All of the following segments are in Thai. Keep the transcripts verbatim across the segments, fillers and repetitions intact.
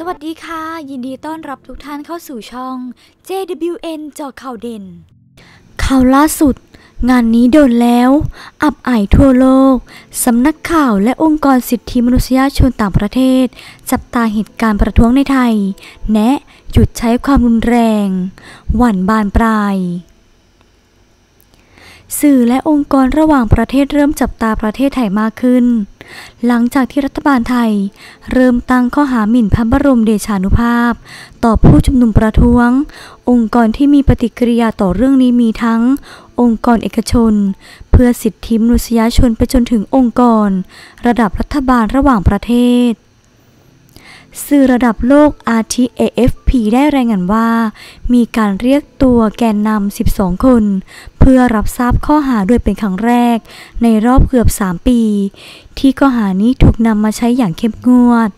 สวัสดีค่ะยินดีต้อนรับทุกท่านเข้าสู่ช่อง เจ ดับเบิลยู เอ็น เจาะข่าวเด่นข่าวล่าสุดงานนี้โดนแล้วอับอายทั่วโลกสำนักข่าวและองค์กรสิทธิมนุษยชนต่างประเทศจับตาเหตุการณ์ประท้วงในไทยแนะหยุดใช้ความรุนแรงหวั่นบานปลายสื่อและองค์กรระหว่างประเทศเริ่มจับตาประเทศไทยมากขึ้นหลังจากที่รัฐบาลไทยเริ่มตั้งข้อหาหมิ่นพระบรมเดชานุภาพต่อผู้ชุมนุมประท้วงองค์กรที่มีปฏิกิริยาต่อเรื่องนี้มีทั้งองค์กรเอกชนเพื่อสิทธิมนุษยชนไปจนถึงองค์กรระดับรัฐบาลระหว่างประเทศสื่อระดับโลกอาทิ เอ เอฟ พี ได้รายงานว่ามีการเรียกตัวแกนนำสิบสองคนเพื่อรับทราบข้อหาด้วยเป็นครั้งแรกในรอบเกือบสามปีที่ข้อหานี้ถูกนำมาใช้อย่างเข้มงวด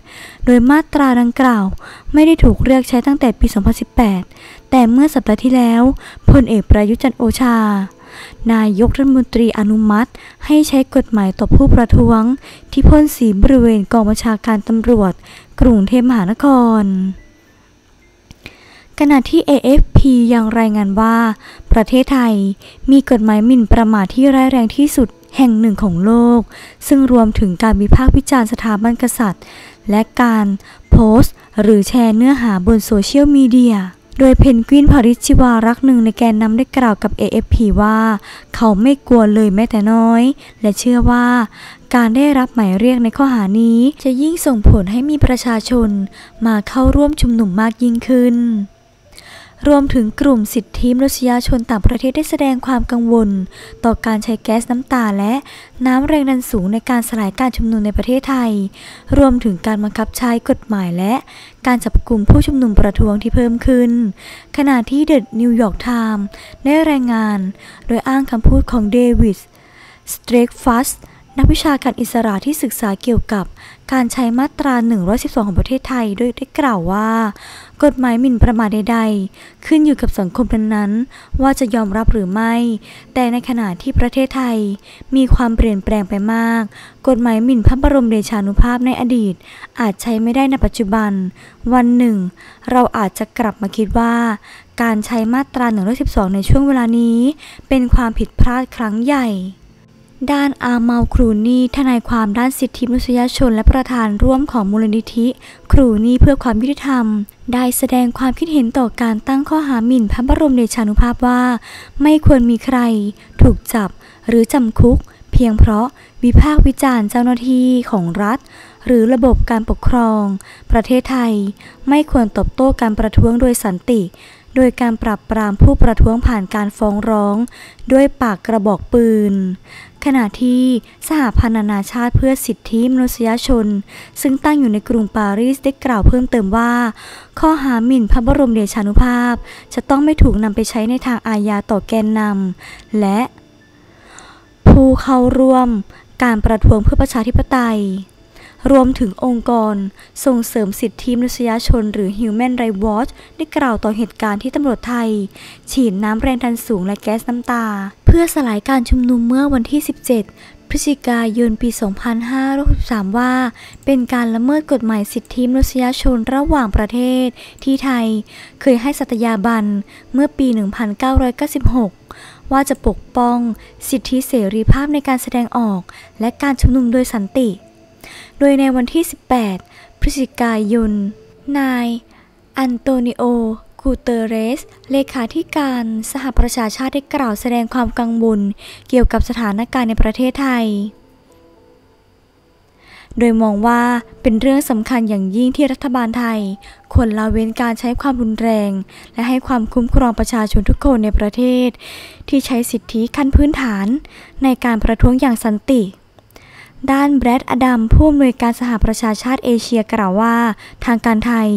โดยมาตราดังกล่าวไม่ได้ถูกเรียกใช้ตั้งแต่ปีสองพันสิบแปดแต่เมื่อสัปดาห์ที่แล้วพลเอกประยุทธ์จันทร์โอชานายกรัฐมนตรีอนุมัติให้ใช้กฎหมายต่อผู้ประท้วงที่พ่นสีบริเวณกองบัญชาการตำรวจกรุงเทพมหานครขณะที่ เอ เอฟ พี ยังรายงานว่าประเทศไทยมีกฎหมายหมิ่นประมาทที่ร้ายแรงที่สุดแห่งหนึ่งของโลกซึ่งรวมถึงการวิพากษ์วิจารณ์สถาบันกษัตริย์และการโพสต์หรือแชร์เนื้อหาบนโซเชียลมีเดียโดยเพนกวิน พริชชิวารักษ์หนึ่งในแกนนำได้กล่าวกับ เอ เอฟ พี ว่าเขาไม่กลัวเลยแม้แต่น้อยและเชื่อว่าการได้รับหมายเรียกในข้อหานี้จะยิ่งส่งผลให้มีประชาชนมาเข้าร่วมชุมนุมมากยิ่งขึ้นรวมถึงกลุ่มสิทธิมนุษยชนต่างประเทศได้แสดงความกังวลต่อการใช้แก๊สน้ำตาและน้ำแรงดันสูงในการสลายการชุมนุมในประเทศไทยรวมถึงการบังคับใช้กฎหมายและการจับกลุ่มผู้ชุมนุมประท้วงที่เพิ่มขึ้นขณะที่เดอะนิวยอร์กไทม์ได้รายงานโดยอ้างคำพูดของเดวิด สเตรกฟัสนักวิชาการอิสระที่ศึกษาเกี่ยวกับการใช้มาตราหนึ่งร้อยสิบสองของประเทศไทยโดยได้กล่าวว่ากฎหมายหมิ่นประมาทใดๆขึ้นอยู่กับสังคมนั้นๆว่าจะยอมรับหรือไม่แต่ในขณะที่ประเทศไทยมีความเปลี่ยนแปลงไปมากกฎหมายหมิ่นพระบรมเดชานุภาพในอดีตอาจใช้ไม่ได้ในปัจจุบันวันหนึ่งเราอาจจะกลับมาคิดว่าการใช้มาตราหนึ่งร้อยสิบสองในช่วงเวลานี้เป็นความผิดพลาดครั้งใหญ่ด้านอาเมาครูนีทนายความด้านสิทธิมนุษยชนและประธานร่วมของมูลนิธิครูนีเพื่อความยุติธรรมได้แสดงความคิดเห็นต่อการตั้งข้อหาหมิ่นพระบรมเดชานุภาพว่าไม่ควรมีใครถูกจับหรือจำคุกเพียงเพราะวิพากษ์วิจารณ์เจ้าหน้าที่ของรัฐหรือระบบการปกครองประเทศไทยไม่ควรตอบโต้การประท้วงโดยสันติโดยการปราบปรามผู้ประท้วงผ่านการฟ้องร้องด้วยปากกระบอกปืนขณะที่สหพันธ์นานาชาติเพื่อสิทธิมนุษยชนซึ่งตั้งอยู่ในกรุงปารีสได้กล่าวเพิ่มเติมว่าข้อหาหมิ่นพระบรมเดชานุภาพจะต้องไม่ถูกนำไปใช้ในทางอาญาต่อแกนนำและผู้เข้าร่วมการประท้วงเพื่อประชาธิปไตยรวมถึงองค์กรส่งเสริมสิทธิมนุษยชนหรือ Human Rights Watch ได้กล่าวต่อเหตุการณ์ที่ตำรวจไทยฉีดน้ำแรงดันสูงและแก๊สน้ำตาเพื่อสลายการชุมนุมเมื่อวันที่สิบเจ็ดพฤศจิกายนปีสองพันห้าร้อยหกสิบสามว่าเป็นการละเมิดกฎหมายสิทธิมนุษยชนระหว่างประเทศที่ไทยเคยให้สัตยาบันเมื่อปีหนึ่งพันเก้าร้อยเก้าสิบหกว่าจะปกป้องสิทธิเสรีภาพในการแสดงออกและการชุมนุมโดยสันติโดยในวันที่สิบแปดพฤศจิกายนนายอันโตนิโอกูเตเรสเลขาธิการสหประชาชาติได้กล่าวแสดงความกังวลเกี่ยวกับสถานการณ์ในประเทศไทยโดยมองว่าเป็นเรื่องสำคัญอย่างยิ่งที่รัฐบาลไทยควรละเว้นการใช้ความรุนแรงและให้ความคุ้มครองประชาชนทุกคนในประเทศที่ใช้สิทธิขั้นพื้นฐานในการประท้วงอย่างสันติด้านแบรด อดัมผู้อำนวยการสหประชาชาติเอเชียกล่าวว่าทางการไทย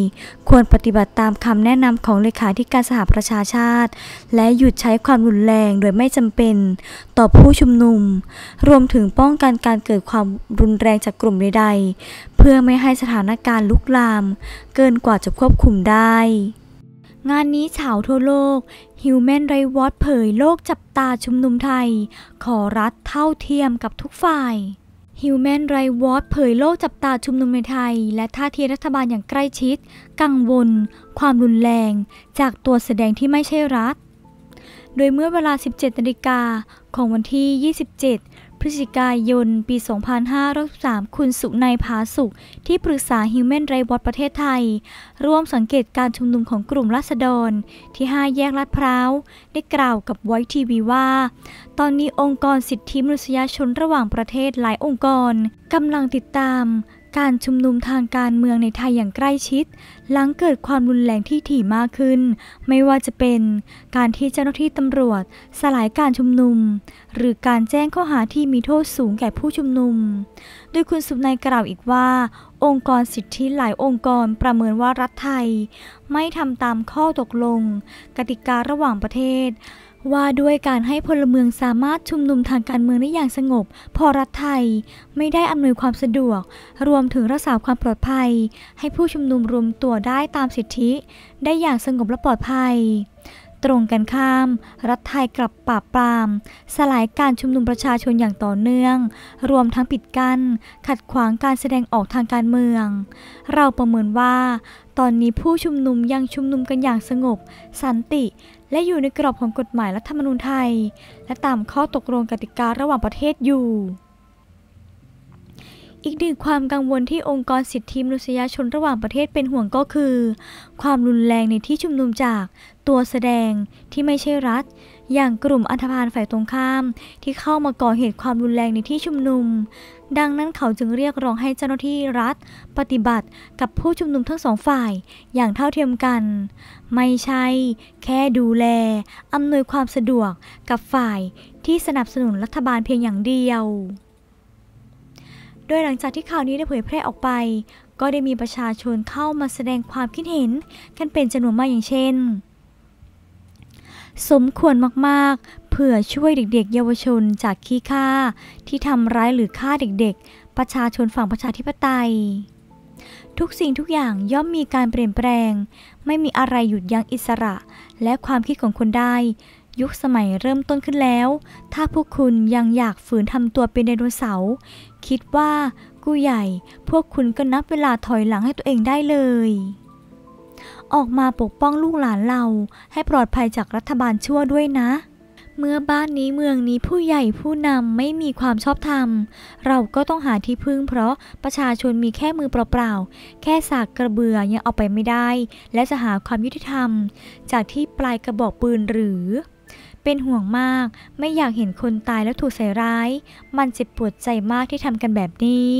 ควรปฏิบัติตามคำแนะนำของเลขาธิการสหประชาชาติและหยุดใช้ความรุนแรงโดยไม่จำเป็นต่อผู้ชุมนุมรวมถึงป้องกันการเกิดความรุนแรงจากกลุ่มใดๆเพื่อไม่ให้สถานการณ์ลุกลามเกินกว่าจะควบคุมได้งานนี้ชาวทั่วโลก Human Rights Watch เผยโลกจับตาชุมนุมไทยขอรัฐเท่าเทียมกับทุกฝ่าย Human Rights Watch เผยโลกจับตาชุมนุมในไทยและท่าทีรัฐบาลอย่างใกล้ชิดกังวลความรุนแรงจากตัวแสดงที่ไม่ใช่รัฐโดยเมื่อเวลา สิบเจ็ดนาฬิกาของวันที่ ยี่สิบเจ็ด พฤศจิกายน ปี สองพันห้าร้อยหกสิบสาม คุณสุนัย ผาสุขที่ปรึกษา Human Rights Watch ประเทศไทยร่วมสังเกตการชุมนุมของกลุ่มราษฎรที่ห้าแยกลาดพร้าวได้กล่าวกับ Voice ที วี ว่าตอนนี้องค์กรสิทธิมนุษยชนระหว่างประเทศหลายองค์กรกำลังติดตามการชุมนุมทางการเมืองในไทยอย่างใกล้ชิดหลังเกิดความรุนแรงที่ถี่มากขึ้นไม่ว่าจะเป็นการที่เจ้าหน้าที่ตำรวจสลายการชุมนุมหรือการแจ้งข้อหาที่มีโทษสูงแก่ผู้ชุมนุมโดยคุณสุนัยกล่าวอีกว่าองค์กรสิทธิหลายองค์กรประเมินว่ารัฐไทยไม่ทำตามข้อตกลงกติการะหว่างประเทศว่าด้วยการให้พลเมืองสามารถชุมนุมทางการเมืองได้อย่างสงบพอรัฐไทยไม่ได้อำนวยความสะดวกรวมถึงรักษาความปลอดภัยให้ผู้ชุมนุมรวมตัวได้ตามสิทธิได้อย่างสงบและปลอดภัยตรงกันข้ามรัฐไทยกลับปราบปรามสลายการชุมนุมประชาชนอย่างต่อเนื่องรวมทั้งปิดกั้นขัดขวางการแสดงออกทางการเมืองเราประเมินว่าตอนนี้ผู้ชุมนุมยังชุมนุมกันอย่างสงบสันติและอยู่ในกรอบของกฎหมายรัฐธรรมนูญไทยและตามข้อตกลงกติการะหว่างประเทศอยู่อีกหนึ่งความกังวลที่องค์กรสิทธิมนุษยชนระหว่างประเทศเป็นห่วงก็คือความรุนแรงในที่ชุมนุมจากตัวแสดงที่ไม่ใช่รัฐอย่างกลุ่มอันธพาลฝ่ายตรงข้ามที่เข้ามาก่อเหตุความรุนแรงในที่ชุมนุมดังนั้นเขาจึงเรียกร้องให้เจ้าหน้าที่รัฐปฏิบัติกับผู้ชุมนุมทั้งสองฝ่ายอย่างเท่าเทียมกันไม่ใช่แค่ดูแลอำนวยความสะดวกกับฝ่ายที่สนับสนุนรัฐบาลเพียงอย่างเดียวโดยหลังจากที่ข่าวนี้ได้เผยแพร่ออกไปก็ได้มีประชาชนเข้ามาแสดงความคิดเห็นกันเป็นจำนวนมากอย่างเช่นสมควรมากๆเพื่อช่วยเด็กๆเยาวชนจากขี้ฆ่าที่ทำร้ายหรือฆ่าเด็กๆประชาชนฝั่งประชาธิปไตยทุกสิ่งทุกอย่างย่อมมีการเปลี่ยนแปลงไม่มีอะไรหยุดยั้งอิสระและความคิดของคนได้ยุคสมัยเริ่มต้นขึ้นแล้วถ้าพวกคุณยังอยากฝืนทำตัวเป็นไดโนเสาร์คิดว่ากูใหญ่พวกคุณก็นับเวลาถอยหลังให้ตัวเองได้เลยออกมาปกป้องลูกหลานเราให้ปลอดภัยจากรัฐบาลชั่วด้วยนะเมื่อบ้านนี้เมืองนี้ผู้ใหญ่ผู้นำไม่มีความชอบธรรมเราก็ต้องหาที่พึ่งเพราะประชาชนมีแค่มือเปล่าๆแค่สากกระเบือยังเอาไปไม่ได้และจะหาความยุติธรรมจากที่ปลายกระบอกปืนหรือเป็นห่วงมากไม่อยากเห็นคนตายแล้วถูกใส่ร้ายมันเจ็บปวดใจมากที่ทำกันแบบนี้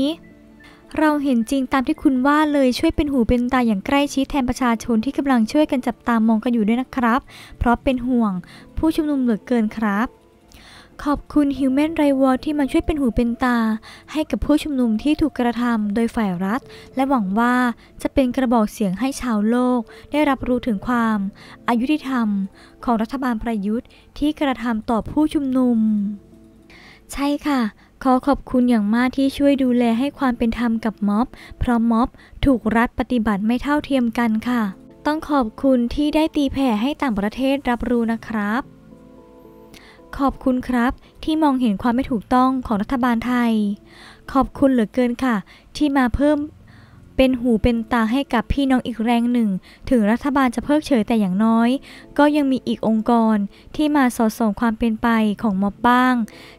เราเห็นจริงตามที่คุณว่าเลยช่วยเป็นหูเป็นตาอย่างใกล้ชิดแทนประชาชนที่กำลังช่วยกันจับตามองกันอยู่ด้วยนะครับเพราะเป็นห่วงผู้ชุมนุมเหลือเกินครับขอบคุณ Human Rights Watch ที่มาช่วยเป็นหูเป็นตาให้กับผู้ชุมนุมที่ถูกกระทำโดยฝ่ายรัฐและหวังว่าจะเป็นกระบอกเสียงให้ชาวโลกได้รับรู้ถึงความอายุติธรรมของรัฐบาลประยุทธ์ที่กระทำต่อผู้ชุมนุมใช่ค่ะขอขอบคุณอย่างมากที่ช่วยดูแลให้ความเป็นธรรมกับม็อบเพราะม็อบถูกรัฐปฏิบัติไม่เท่าเทียมกันค่ะต้องขอบคุณที่ได้ตีแผ่ให้ต่างประเทศรับรู้นะครับขอบคุณครับที่มองเห็นความไม่ถูกต้องของรัฐบาลไทยขอบคุณเหลือเกินค่ะที่มาเพิ่มเป็นหูเป็นตาให้กับพี่น้องอีกแรงหนึ่งถึงรัฐบาลจะเพิกเฉยแต่อย่างน้อยก็ยังมีอีกองค์กรที่มาสอดส่องความเป็นไปของม็อบบ้าง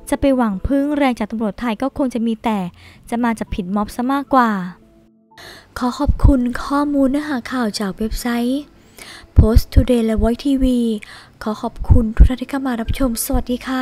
จะไปหวังพึ่งแรงจากตำรวจไทยก็คงจะมีแต่จะมาจับผิดม็อบซะมากกว่าขอขอบคุณข้อมูลเนื้อหาข่าวจากเว็บไซต์ Post Today และ Voice ที วี ขอขอบคุณทุกท่านที่เข้ามารับชมสวัสดีค่ะ